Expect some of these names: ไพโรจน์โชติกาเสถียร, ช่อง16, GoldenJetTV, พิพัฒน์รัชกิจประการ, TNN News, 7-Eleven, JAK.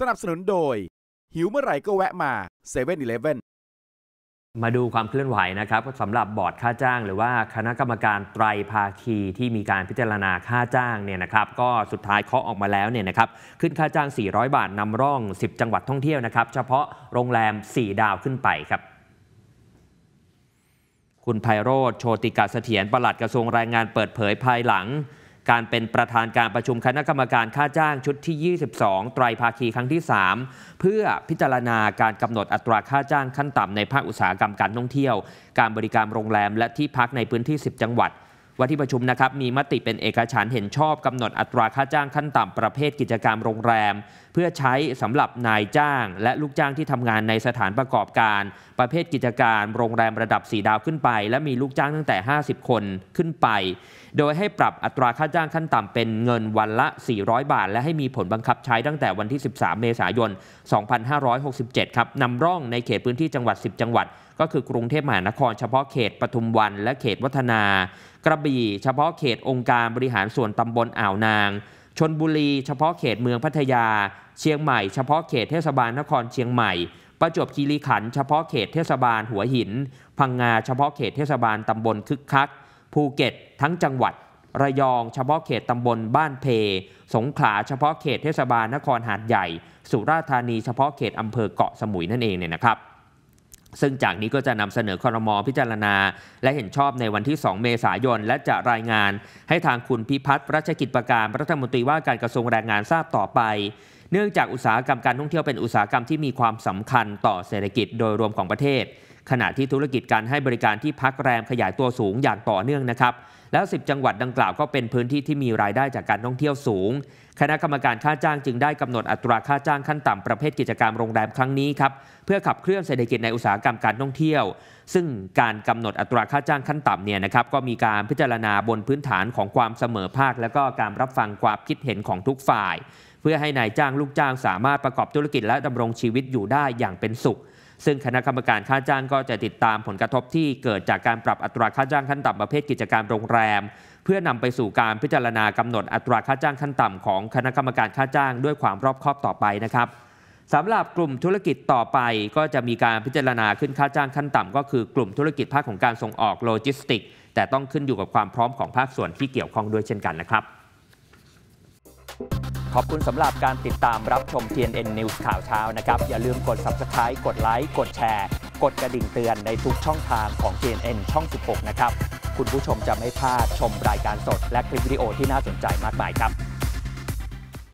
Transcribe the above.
สนับสนุนโดยหิวเมื่อไหร่ก็แวะมา7-Elevenมาดูความเคลื่อนไหวนะครับสำหรับบอร์ดค่าจ้างหรือว่าคณะกรรมการไตรภาคีที่มีการพิจารณาค่าจ้างเนี่ยนะครับก็สุดท้ายเคาะออกมาแล้วเนี่ยนะครับขึ้นค่าจ้าง400บาทนำร่อง10จังหวัดท่องเที่ยวนะครับเฉพาะโรงแรม4ดาวขึ้นไปครับคุณไพโรจน์โชติกาเสถียรปลัดกระทรวงแรงงานเปิดเผยภายหลังการเป็นประธานการประชุมคณะกรรมการค่าจ้างชุดที่22ไตรภาคีครั้งที่3เพื่อพิจารณาการกำหนดอัตราค่าจ้างขั้นต่ำในภาคอุตสาหกรรมการท่องเที่ยวการบริการโรงแรมและที่พักในพื้นที่10จังหวัดว่าที่ประชุมนะครับมีมติเป็นเอกฉันท์เห็นชอบกำหนดอัตราค่าจ้างขั้นต่ำประเภทกิจการโรงแรมเพื่อใช้สำหรับนายจ้างและลูกจ้างที่ทำงานในสถานประกอบการประเภทกิจการโรงแรมระดับ4ดาวขึ้นไปและมีลูกจ้างตั้งแต่50คนขึ้นไปโดยให้ปรับอัตราค่าจ้างขั้นต่ำเป็นเงินวันละ400บาทและให้มีผลบังคับใช้ตั้งแต่วันที่13เมษายน2567ครับนำร่องในเขตพื้นที่จังหวัด10จังหวัดก็คือกรุงเทพมหานครเฉพาะเขตปทุมวันและเขตวัฒนากระบี่เฉพาะเขตองค์การบริหารส่วนตำบลอ่าวนางชลบุรีเฉพาะเขตเมืองพัทยาเชียงใหม่เฉพาะเขตเทศบาลนครเชียงใหม่ประจวบคีรีขันธ์เฉพาะเขตเทศบาลหัวหินพังงาเฉพาะเขตเทศบาลตำบลคึกคักภูเก็ตทั้งจังหวัดระยองเฉพาะเขตตำบลบ้านเพสงขลาเฉพาะเขตเทศบาลนครหาดใหญ่สุราษฎร์ธานีเฉพาะเขตอำเภอเกาะสมุยนั่นเองเนี่ยนะครับซึ่งจากนี้ก็จะนำเสนอครม.พิจารณาและเห็นชอบในวันที่2เมษายนและจะรายงานให้ทางคุณพิพัฒน์รัชกิจประการรัฐมนตรีว่าการกระทรวงแรงงานทราบต่อไปเนื่องจากอุตสาหกรรมการท่องเที่ยวเป็นอุตสาหกรรมที่มีความสำคัญต่อเศรษฐกิจโดยรวมของประเทศขณะที่ธุรกิจการให้บริการที่พักแรมขยายตัวสูงอย่างต่อเนื่องนะครับแล้ว10จังหวัดดังกล่าวก็เป็นพื้นที่ที่มีรายได้จากการท่องเที่ยวสูงคณะกรรมการค่าจ้างจึงได้กำหนดอัตราค่าจ้างขั้นต่ำประเภทกิจการโรงแรมครั้งนี้ครับเพื่อขับเคลื่อนเศรษฐกิจในอุตสาหกรรมการท่องเที่ยวซึ่งการกำหนดอัตราค่าจ้างขั้นต่ำเนี่ยนะครับก็มีการพิจารณาบนพื้นฐานของความเสมอภาคและก็การรับฟังความคิดเห็นของทุกฝ่ายเพื่อให้นายจ้างลูกจ้างสามารถประกอบธุรกิจและดำรงชีวิตอยู่ได้อย่างเป็นสุขซึ่งคณะกรรมการค่าจ้างก็จะติดตามผลกระทบที่เกิดจากการปรับอัตราค่าจ้างขั้นต่ำประเภทกิจการโรงแรมเพื่อนำไปสู่การพิจารณากำหนดอัตราค่าจ้างขั้นต่ำของคณะกรรมการค่าจ้างด้วยความรอบคอบต่อไปนะครับสำหรับกลุ่มธุรกิจต่อไปก็จะมีการพิจารณาขึ้นค่าจ้างขั้นต่ำก็คือกลุ่มธุรกิจภาคของการส่งออกโลจิสติกส์แต่ต้องขึ้นอยู่กับความพร้อมของภาคส่วนที่เกี่ยวข้องด้วยเช่นกันนะครับขอบคุณสำหรับการติดตามรับชม TNN News ข่าวเช้านะครับอย่าลืมกด Subscribe กดไลค์กดแชร์กดกระดิ่งเตือนในทุกช่องทางของ TNN ช่อง 16 นะครับคุณผู้ชมจะไม่พลาดชมรายการสดและคลิปวิดีโอที่น่าสนใจมากมายครับ